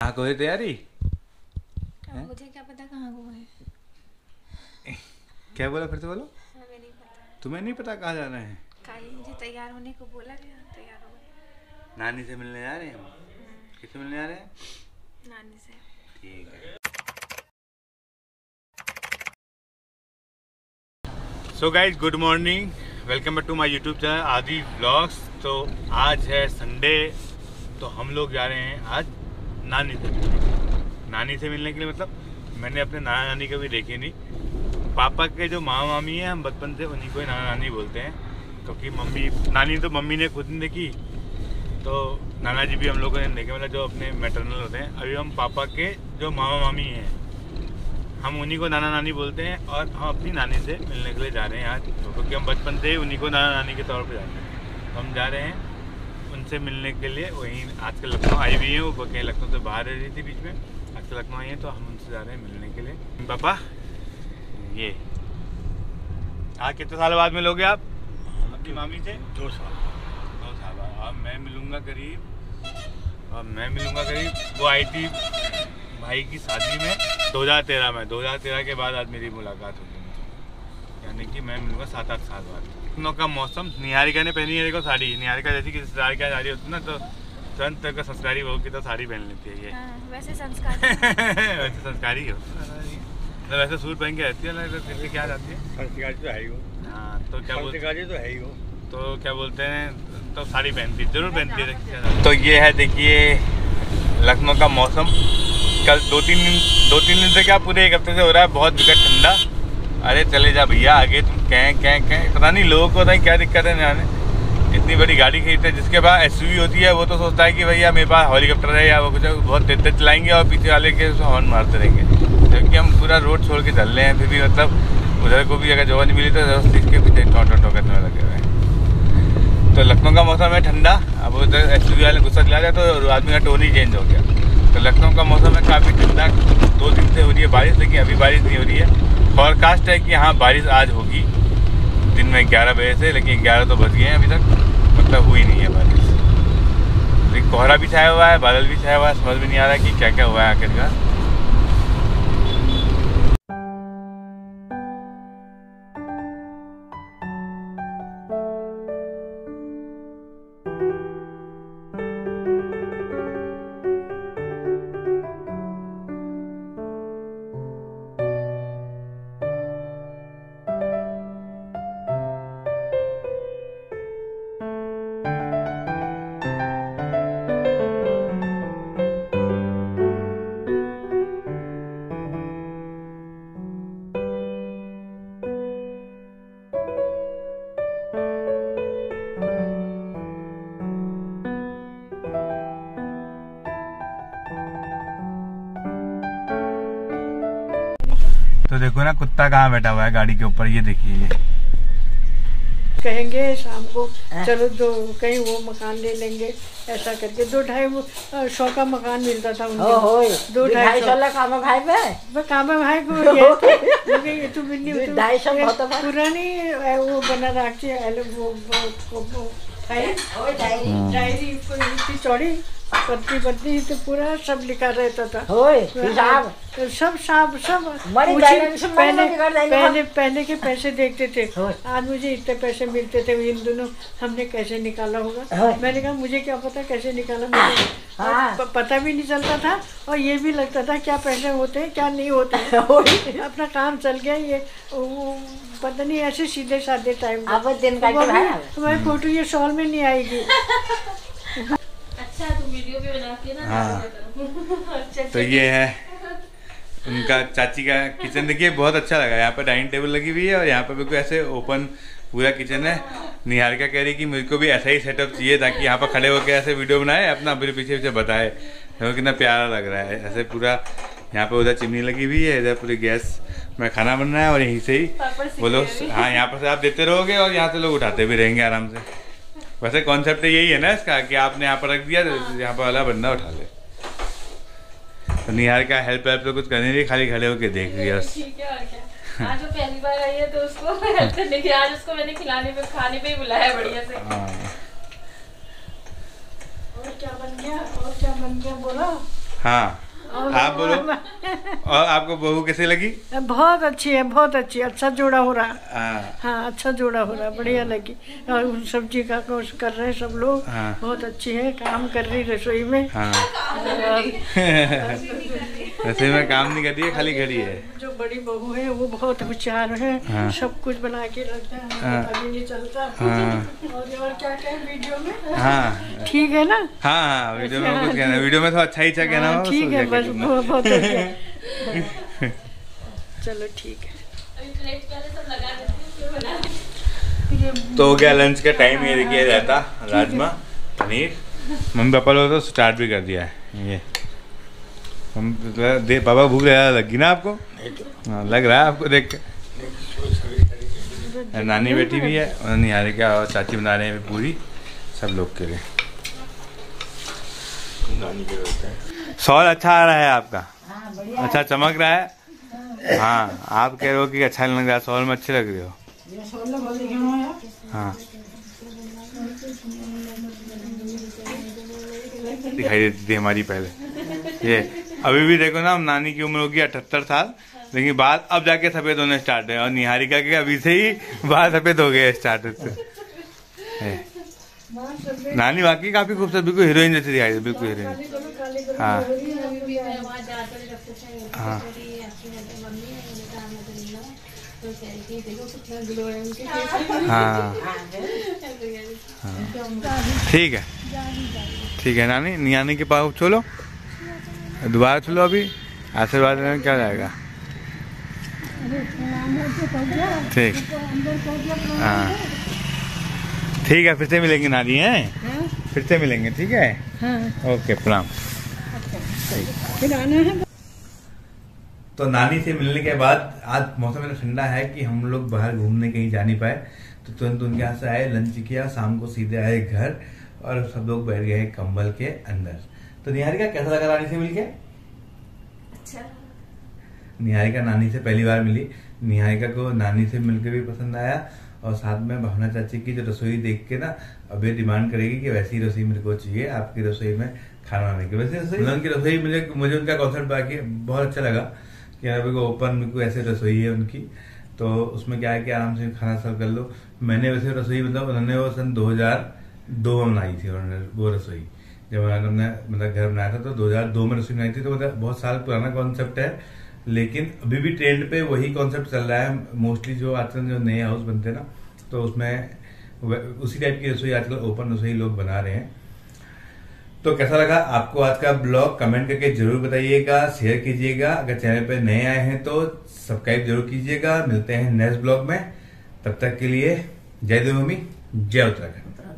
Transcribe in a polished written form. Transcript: कहाँ को है तैयारी? मुझे क्या पता कहाँ को है। क्या बोला फिर से बोलो? हमें नहीं पता। तुम्हें नहीं पता कहाँ जाना है? काई मुझे तैयार होने को बोला गया, तैयार हो। नानी से मिलने जा रहे हैं हम। किससे मिलने जा रहे हैं? नानी से। ठीक है। So guys good morning, welcome back to my YouTube channel आदि व्लॉग्स। तो आज है संडे, तो हम लोग जा रहे हैं आज नानी से मिलने। नानी से मिलने के लिए मतलब मैंने अपने नाना नानी कभी देखे नहीं। पापा के जो मामा मामी हैं हम बचपन से उन्हीं को ही नाना नानी बोलते हैं, क्योंकि मम्मी नानी तो मम्मी ने खुद नहीं देखी, तो नाना जी भी हम लोगों ने देखे, मतलब जो अपने मैटरनल होते हैं। अभी हम पापा के जो मामा मामी हैं हम उन्हीं को नाना नानी बोलते हैं, और हम अपनी नानी से मिलने के लिए जा रहे हैं आज, क्योंकि हम बचपन से ही उन्हीं को नाना नानी के तौर पर जाते हैं। हम जा रहे हैं उनसे मिलने के लिए। वहीं आजकल लखनऊ आई हुई है, वो कहीं लखनऊ से बाहर रह रही थी बीच में, आजकल लखनऊ आई है, तो हम उनसे जा रहे हैं मिलने के लिए। पापा ये आज कितने साल बाद मिलोगे आप अपनी मामी से? 2 साल। 2 साल बाद अब मैं मिलूँगा करीब, वो आई थी भाई की शादी में 2013 में। 2013 के बाद आज मेरी मुलाकात होगी, यानी कि मैं मिलूँगा 7-8 साल बाद। लखनऊ का मौसम, निहारिका ने पहनी है साड़ी। निहारिका जैसी कि ससुराल क्या जा रही होती है ना, तो तुरंत का संस्कारी बहू की तो साड़ी पहन लेती है ये। वैसे संस्कारी वैसे संस्कारी हो, तो वैसे सूट पहन के रहती है, तो क्या जाती है संस्कारी तो है ही हो। हाँ तो क्या बोलते तो है ही हो, तो क्या बोलते हैं, तो साड़ी पहनती जरूर पहनती है। तो ये है देखिए लखनऊ का मौसम। कल 2-3 दिन से क्या पूरे 1 हफ्ते से हो रहा है बहुत विकट ठंडा। अरे चले जा भैया आगे, तुम कहें पता नहीं लोगों को पता नहीं क्या दिक्कत है। मैंने इतनी बड़ी गाड़ी खरीदते हैं, जिसके पास SUV होती है वो तो सोचता है कि भैया मेरे पास हेलीकॉप्टर है या वो कुछ, बहुत तेज चलाएंगे और पीछे वाले के हॉर्न मारते रहेंगे, जबकि हम पूरा रोड छोड़ के चल रहे हैं। फिर भी मतलब उधर को भी अगर जगह नहीं मिली तो इसके पीछे टों करने में लगे हुए हैं। तो लखनऊ का मौसम है ठंडा, अब उधर SUV वाले गुस्सा चला जाए तो आदमी का टोन ही चेंज हो गया। तो लखनऊ का मौसम है काफ़ी ठंडा, 2 दिन से हो रही है बारिश, लेकिन अभी बारिश नहीं हो रही है। फॉरकास्ट है कि हाँ बारिश आज होगी दिन में 11 बजे से, लेकिन 11 तो बज गए हैं, अभी तक मतलब हुई नहीं है बारिश। लेकिन कोहरा भी छाया हुआ है, बादल भी छाया हुआ है, समझ में नहीं आ रहा कि क्या क्या हुआ है आखिरकार। तो देखो ना कुत्ता कहाँ बैठा हुआ है गाड़ी के ऊपर, ये देखिए। ये कहेंगे शाम को चलो दो कहीं वो मकान ले लेंगे, ऐसा करके 2-2.5 सौ का मकान मिलता था उनको। 2-2.5 सौ पुरानी वो बना रखी डायरी चौड़ी, पत्नी पत्नी तो पूरा सब लिखा रहता था। सब पहले के पैसे देखते थे, आज मुझे इतने पैसे मिलते थे, इन दोनों हमने कैसे निकाला होगा। मैंने कहा मुझे क्या पता कैसे निकाला, मुझे पता भी नहीं चलता था, और ये भी लगता था क्या पैसे होते हैं क्या नहीं होते हैं। अपना काम चल गया, ये पता नहीं ऐसे सीधे साधे टाइम तुम्हारी फोटो ये शॉल में नहीं आएगी। हाँ तो ये है उनका चाची का किचन। देखिए बहुत अच्छा लगा, यहाँ पर डाइनिंग टेबल लगी हुई है और यहाँ पर बिल्कुल ऐसे ओपन पूरा किचन है। निहारिका कह रही कि मुझको भी ऐसा ही सेटअप चाहिए, ताकि यहाँ पर खड़े होकर ऐसे वीडियो बनाए, अपना फिर पीछे पीछे बताए। तो कितना प्यारा लग रहा है ऐसे पूरा। यहाँ पर उधर चिमनी लगी हुई है, इधर पूरी गैस में खाना बन रहा है, और यहीं से ही वो लोग हाँ यहाँ पर से आप देते रहोगे और यहाँ से लोग उठाते भी रहेंगे आराम से। वैसे कॉन्सेप्ट यही है ना इसका, कि आपने यहाँ पर रख दिया तो यहाँ पर वाला बंदा उठा ले। तो निहारिका हेल्प तो कुछ करने नहीं, खाली खड़े होके देख लिया। आज वो पहली बार आई है तो उसको हेल्प करने के, आज उसको मैंने खिलाने पे खाने पे ही बुलाया बढ़िया से। और क्या बन गया बोला हाँ आप बोलो। और आपको बहू कैसे लगी? बहुत अच्छी है, बहुत अच्छी, अच्छा जोड़ा हो रहा है। हाँ अच्छा जोड़ा हो रहा है, बढ़िया लगी। और उन सब्जी का कोर्स कर रहे हैं सब लोग, बहुत अच्छी है, काम कर रही रसोई में। हाँ रसोई में काम नहीं कर रही है, खाली घड़ी है। जो बड़ी बहू है वो बहुत होशियार है, सब कुछ बना के रखता है, अभी नहीं चलता। और क्या क्या वीडियो में? हाँ ठीक है ना। हाँ वीडियो में कुछ कहना, वीडियो में तो अच्छा ही कहना हो, ठीक है बस बहुत है। चलो ठीक है। तो हो गया लंच का टाइम, ये देखिए रहता राजमा पनीर, मम्मी पापा लोग तो स्टार्ट भी कर दिया है। ये हम दे पापा भूख लगी ना आपको? हाँ लग रहा है आपको देख के। नानी बेटी भी है, निहारिका और चाची बना रहे हैं पूरी सब लोग के लिए। सॉल अच्छा आ रहा है आपका? अच्छा चमक रहा है। हाँ आप कह रहे हो कि अच्छा नहीं लग रहा, सॉल में अच्छे लग रहे हो। हाँ दिखाई देती थी हमारी पहले। ये अभी भी देखो ना, हम नानी की उम्र होगी 78 साल, लेकिन बाल अब जाके सफेद होने स्टार्ट है। और निहारिका के अभी से ही बाल सफेद हो गए स्टार्ट से। नानी वाकई काफी खूबसूरत, बिल्कुल हीरोइन जैसी दिखाई दे, बिल्कुल हीरोइन। हाँ हाँ हाँ ठीक है ठीक है। नानी नियानी के पास छोलो, दोबारा छोलो, अभी आशीर्वाद में क्या जाएगा। ठीक हाँ ठीक है, फिर से मिलेंगे नानी हैं, फिर से मिलेंगे ठीक है। ओके प्रणाम। तो नानी से मिलने के बाद आज मौसम इतना ठंडा है कि हम लोग बाहर घूमने कहीं जा नहीं पाए, तो तुरंत उनके यहाँ से आए, लंच किया, शाम को सीधे आए घर और सब लोग बैठ गए कंबल के अंदर। तो निहारिका कैसा लगा नानी से मिलके? अच्छा। निहारिका नानी से पहली बार मिली, निहारिका को नानी से मिलके भी पसंद आया, और साथ में भावना चाची की जो रसोई देख के ना अब ये डिमांड करेगी कि वैसी रसोई मेरे को चाहिए आपकी रसोई में खाना बनाने की। वैसे उनकी रसोई मुझे उनका कॉन्सेप्ट बाकी बहुत अच्छा लगा कि अभी को ओपन को ऐसे रसोई है उनकी, तो उसमें क्या है कि आराम से खाना सर्व कर लो। मैंने वैसे रसोई मतलब उन्होंने वो सन 2002 में बनाई थी उन्होंने वो रसोई, जब उन्होंने मतलब घर बनाया था तो 2002 में रसोई बनाई थी, तो मतलब बहुत साल पुराना कॉन्सेप्ट है, लेकिन अभी भी ट्रेंड पे वही कॉन्सेप्ट चल रहा है मोस्टली। जो आजकल जो नए हाउस बनते हैं ना तो उसमें उसी टाइप की रसोई आजकल ओपन रसोई लोग बना रहे हैं। तो कैसा लगा आपको आज का ब्लॉग? कमेंट करके जरूर बताइएगा, शेयर कीजिएगा, अगर चैनल पे नए आए हैं तो सब्सक्राइब जरूर कीजिएगा। मिलते हैं नेक्स्ट ब्लॉग में, तब तक के लिए जय देवभूमि, जय उत्तराखंड।